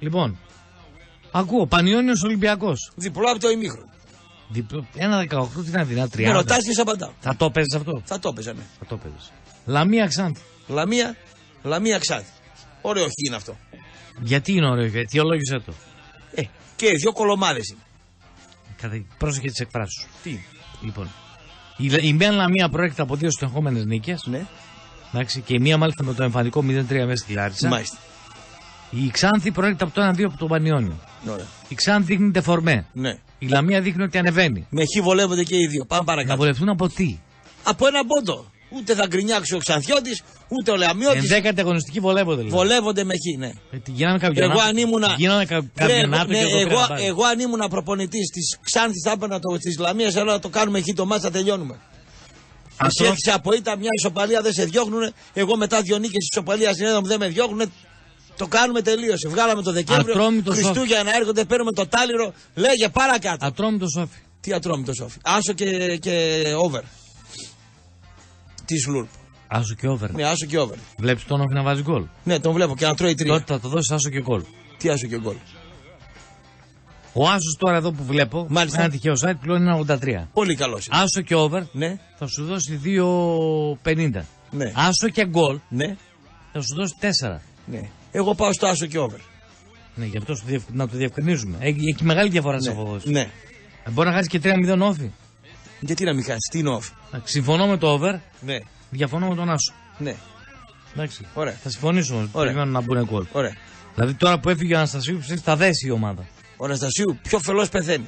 Λοιπόν, ακούω, Πανιόνιος Ολυμπιακός. Διπλό από το ημίχρονο. 1-18 ήταν δυνατά 30. Με ρωτάς και σ' απαντάω. Θα το παίζεις αυτό. Θα το παίζαμε. Θα το παίζεις. Λαμία Ξάνθη. Λαμία Ξάνθη. Ωραίο χι είναι αυτό. Γιατί είναι ωραίο χι, αιτιολόγησέ το. Και δύο κολομάδες είναι. Πρόσεχε τις εκφράσεις σου. Τι. Λοιπόν, η μία Λαμία προέρχεται από δύο συνεχόμενες νίκες. Ναι. Εντάξει, και η μία μάλιστα με το εμφαντικό 0-3 μέσα στη Λάρισα. Μάλιστα. Η Ξάνθη προέρχεται από το 1-2 από τον Πανιόνιο. Ωραία. Η Ξάνθη δείχνει τεφορμέ. Ναι. Η Λαμία δείχνει ότι ανεβαίνει. Με χι βολεύονται και οι δύο. Πάμε παρακάτω. Να βολευτούν από τι? Από ένα πόντο. Ούτε θα γκρινιάξει ο Ξανθιώτης, ούτε ο Λαμιώτης. Ενδέκατη αγωνιστική βολεύονται. Δηλαδή. Βολεύονται με χι, ναι. Γίνανε καμπιονάτο. Εγώ αν ήμουνα, εγώ αν ήμουνα προπονητής της Ξάνθης, θα έπαιρνα της Λαμίας, αλλά το κάνουμε χι το μάτς, θα τελειώνουμε. Μας έρχεσαι από ήττα μια ισοπαλία, δεν σε διώχνουνε. Εγώ μετά δύο νίκες ισοπαλία συνέδρα μου δεν με διώχνουνε. Το κάνουμε, τελείωσε. Βγάλαμε το Δεκέμβριο. Χριστούγεννα έρχονται, παίρνουμε το τάλιρο. Λέγε παρακάτω. Ατρόμητος Όφη. Τι Ατρόμητος Όφη? Άσο και over. Άσο και over. Ναι, άσο και over. Βλέπεις τον Όφη να βάζει γκολ. Ναι, τον βλέπω και να τρώει τρία. Τότε θα το δώσεις άσο και γκολ. Τι άσο και γκολ? Ο άσος τώρα εδώ που βλέπω, μάλιστα, ένα τυχαίο site πλέον 1,83. Πολύ καλός. Άσο και over, ναι, θα σου δώσει 2,50. Ναι. Άσο και γκολ, ναι, θα σου δώσει 4. Ναι. Εγώ πάω στο άσο και over. Ναι, γι' αυτό να το διευκρινίζουμε. Έχει μεγάλη διαφορά, ναι, σε αποδόσεις. Ναι. Μπορεί να χάσει και 3-0 Όφη. Γιατί να μην χάσει, τι είναι Όφη? Συμφωνώ με το over, ναι, διαφωνώ με τον άσο. Ναι. Εντάξει. Ωραία. Θα συμφωνήσουμε. Ωραία. Να μπουν γκολ. Ωραία. Δηλαδή τώρα που έφυγε ο Αναστασίου, ψήφισε τα δέσει η ομάδα. Ο Αναστασίου, πιο φελός πεθαίνει.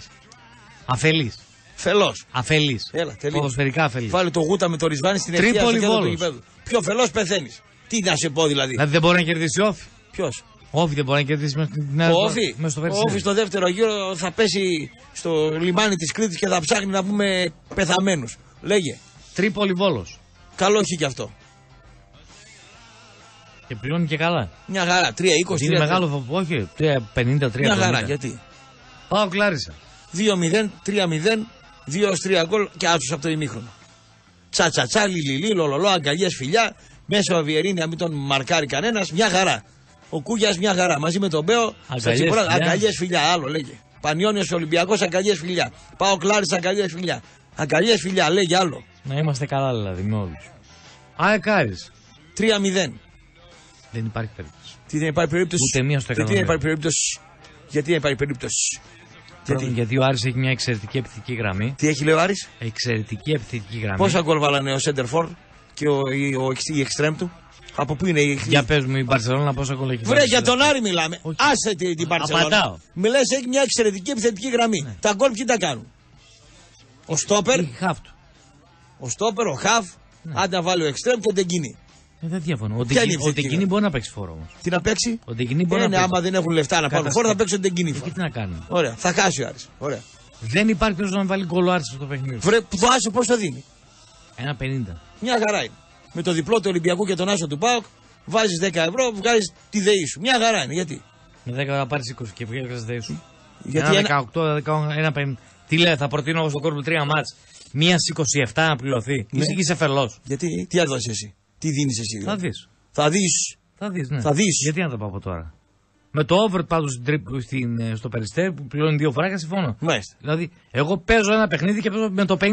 Αφελής. Φελός. Αφελής. Έλα, τελείω. Ποδοσφαιρικά αφελής. Βάλει το γούτα με το ρισβάνι στην ευθεία. Τρίπολη Βόλος. Πιο φελός πεθαίνει. Τι να σε πω δηλαδή. Δηλαδή δεν μπορεί να κερδίσει Όφη. Ποιος? Όφη δεν μπορεί να κερδίσει μέσα στο Περσινέα. Όφη στο δεύτερο γύρο θα πέσει στο λιμάνι της Κρήτης και θα ψάχνει να πούμε πεθαμένους. Λέγε. Τρίπολη Βόλος. Καλό χι κι αυτό. Και πληρώνει και καλά. Μια χαρά, 3-20. Είναι 3, μεγάλο φοβό, όχι, 3-50-3. Μια χαρά, γιατί. Πάω Κλάρισα. 2-0, 3-0, 2-3 γκολ και άσους από το ημίχρονο. Τσατσατσά, λιλιλί, λολολό, αγκαλιές, φιλιά. Μέσα ο Βιερίνη να μην τον μαρκάρει κανένας. Μια χαρά. Ο Κούγιας μια χαρά. Μαζί με τον Πέο. Αγκαλιές, φιλιά. Άλλο λέγε. Πανιόνιος Ολυμπιακός, αγκαλιές, φιλιά. Πάω Κλάρισα, αγκαλιές, φιλιά. Αγκαλιές, φιλιά, λέγε άλλο. Να είμαστε καλά δηλαδή με όλους. Αεκάρις. 3-0. Δεν υπάρχει περίπτωση. Τι δεν υπάρχει περίπτωση? Ούτε μία στο 100. Γιατί δεν υπάρχει περίπτωση? Γιατί δεν υπάρχει περίπτωση? Γιατί ο Άρης έχει μια εξαιρετική επιθετική γραμμή. Τι έχει λέει ο Άρης? Εξαιρετική επιθετική γραμμή. Πόσα γκολ βάλανε ο Σέντερφορντ και η Εκστρέμ του? Από πού είναι η Εκστρέμ? Για πες μου, η Παρσελόνα πόσα γκολ έχει? Βρε, για τον Άρη μιλάμε. Okay. Άσε την Παρσελόνα. Απαντάω. Μιλάς, έχει μια εξαιρετική επιθετική γραμμή. Ναι. Τα γκολ ποιοι τα κάνουν? Ο Στόπερ. Ο Στόπερ, ο Χαφ. Αν τα βάλει ο Εκστρέμ και ο Τενγκίνη. Δεν διαφωνώ. Ο Τενγκίνη μπορεί να παίξει φόρο όμως. Τι να παίξει? Ο Τενγκίνη μπορεί να παίξει. Άμα δεν έχουν λεφτά να πάρουν φόρο, θα παίξει ο Τενγκίνη. Και τι να κάνουμε. Ωραία, θα χάσει ο Άρης. Ωραία. Δεν υπάρχει τρόπο να βάλει γκολ ο Άρης στο παιχνίδι. Βρε, το άσο πώς το δίνει? 1,50. Μια χαρά είναι. Με το διπλό του Ολυμπιακού και τον άσο του ΠΑΟΚ βάζεις 10 ευρώ, βγάζεις τη ΔΕΗ σου. Μια χαρά είναι. Γιατί? Με 10 ευρώ να πάρεις 20 και βγάζει τη ΔΕΗ σου. Γιατί 1,18, 1,50. Τι λέει, θα προτείνω εγώ στον κόρπο 3 μάτς. Μία 27 να πληρωθεί. Είσαι φελός. Γιατί, τι έδωσε εσύ? Τι δίνεις εσύ? Θα δεις. Ναι. Θα δεις. Γιατί να το πάω από τώρα? Με το over πάντως στο Peristair που πληρώνει δύο φορά και συμφωνώ. Μάλιστα. Δηλαδή, εγώ παίζω ένα παιχνίδι και παίζω με το 50-50.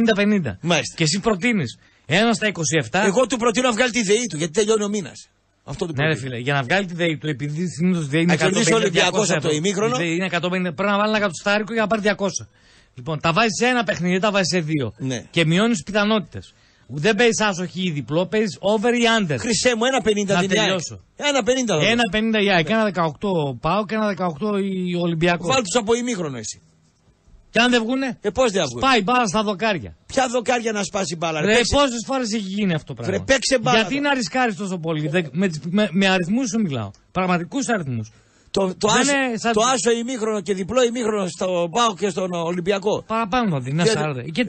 Μάλιστα. Και εσύ προτείνεις ένα στα 27. Εγώ του προτείνω να βγάλει τη ΔΕΗ του, γιατί τελειώνει ο μήνας. Αυτό του προτείνω. Ναι, ρε φίλε, για να βγάλει τη ΔΕΗ του, επειδή συνήθως ΔΕΗ είναι 150. Αν κερδίσει ο Ολυμπιακός από το ημίχρονο. Είναι 150. Πρέπει να βάλει ένα κατοστάρικο για να πάρει 200. Λοιπόν, τα βάζεις σε ένα παιχνίδι, δεν τα βάζεις σε δύο. Ναι. Και μειώνεις πιθανότητες. Δεν παίζει άσοχη ή διπλό, παίζει over ή under. Χρυσέ μου, 1,50 την Ιάκ. 1,50 Ιάκ, 1,18 πάω και 1,18 Ολυμπιακό. Βάλ τους από ημίχρονο εσύ. Και αν δεν βγουνε, πώς δεν βγουνε? Πάει μπάλα στα δοκάρια. Ποια δοκάρια να σπάσει μπάλα? Ρε, πόσες φορές έχει γίνει αυτό το πράγμα? Μπάλα. Γιατί να ρισκάρεις τόσο πολύ? Με αριθμούς σου μιλάω. Πραγματικούς αριθμούς. Το άσο ημίχρονο και διπλό ημίχρονο στον ΠΑΟΚ και στον Ολυμπιακό. Παραπάνω θα δει, να 40. Και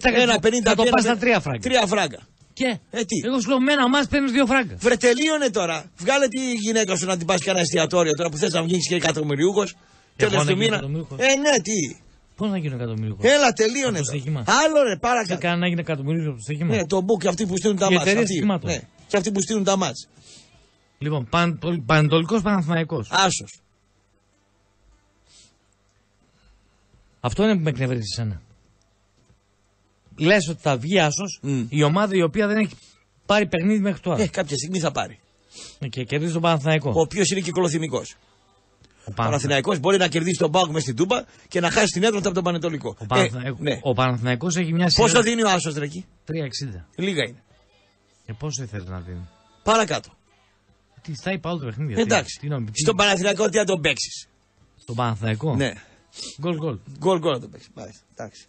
θα το πας στα 3 φράγκα. 3 φράγκα. Και εγώ σου λέω, μένα μας παίρνεις 2 φράγκα. Βρε, τελείωνε τώρα. Βγάλε τη γυναίκα σου να την πας και ένα εστιατόριο τώρα που θες να βγεις και εκατομμυριούχος. Τέλος του μήνα. Ναι, τι. Πώς να γίνω εκατομμυριούχος? Έλα, τελείωνε. Άλλο ρε, παρακαλώ. Κανένα να γίνει εκατομμυριούχος από το στοίχημα. Ναι, το μπουκ και αυτοί που στείλουν τα μάτς. Και αυτοί που στείλουν τα μάτς. Λοιπόν, Πανετωλικός Παναθηναϊκός. Άσος. Αυτό είναι που με εκνευρίζει εσένα. Λες ότι θα βγει άσος η ομάδα η οποία δεν έχει πάρει παιχνίδι μέχρι τώρα. Κάποια στιγμή θα πάρει. Και κερδίζει τον Παναθηναϊκό. Ο οποίος είναι κυκλοθυμικός. Ο Παναθηναϊκός μπορεί να κερδίσει τον ΠΑΟΚ μες στην Τούμπα και να χάσει την έδρα του από τον Πανετωλικό. Ο Παναθηναϊκός έχει μια σειρά. Πόσο δίνει ο άσος, Δρακή? 3,60. Λίγα είναι. Και πόσο ήθελε να δίνει? Παρακάτω. Τι θα είπα όλο το παιχνίδι. Εντάξει. Στον Παναθηναϊκό τι θα τον παίξει? Στον Παναθηναϊκό? Ναι. Γκολ να τον παίξει. Εντάξει.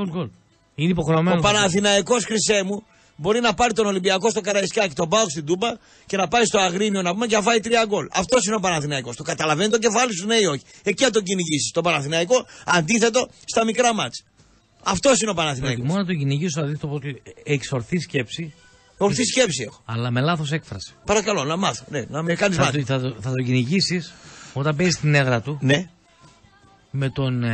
Γκολ. Είναι υποχρεωμένο. Ο Παναθηναϊκός, χρυσέ μου, μπορεί να πάρει τον Ολυμπιακό στο Καραϊσκάκη, τον ΠΑΟΚ στην Τούμπα και να πάει στο Αγρίνιο να πούμε και να φάει 3 γκολ. Αυτό είναι ο Παναθηναϊκός. Το καταλαβαίνει το κεφάλι σου, ναι ή όχι? Εκεί θα τον κυνηγήσει. Το Παναθηναϊκό αντίθετο στα μικρά μάτς. Αυτό είναι ο Παναθηναϊκός. Μόνο τον κυνηγήσει, θα δει το ότι έχει ορθή σκέψη. Ορθή σκέψη έχω. Αλλά με λάθος έκφραση. Παρακαλώ, να μάθω. Ναι, να με κάνει μάθημα. Θα τον κυνηγήσει όταν παίζει την έδρα του. Ναι.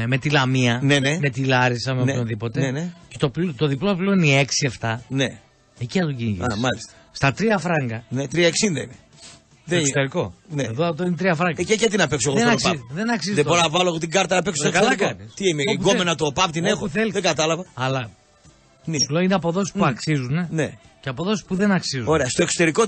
Με τη Λαμία, με τη Λάρισα, με οποιονδήποτε. Και το διπλό πληρώνει 6-7. Ναι. Εκεί θα τον κυνηγήσει. Στα 3 φράγκα. Ναι, 3,60 είναι. Το εξωτερικό. Ναι. Εδώ είναι 3 φράγκα. Και τι να παίξω εγώ στο ΟΠΑΠ? Δεν αξίζει. Δεν μπορώ να βάλω την κάρτα να παίξω στο εξωτερικό. Τι είμαι, εγκόμενα το ΟΠΑΠ την έχω? Δεν κατάλαβα. Αλλά. Σου λέω είναι αποδόσεις που αξίζουν και αποδόσεις που δεν αξίζουν. Ωραία, στο εξωτερικό